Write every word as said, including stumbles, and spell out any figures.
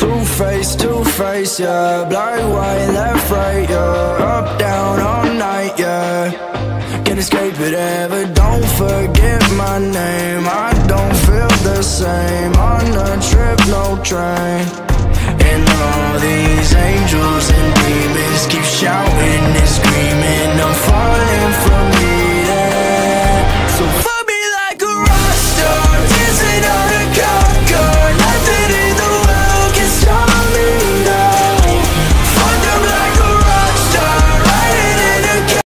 Two-face, two-face, yeah. Black, white, left, right, yeah. Up, down, all night, yeah. Can't escape it ever. Don't forget my name. I don't feel the same. On a trip, no train.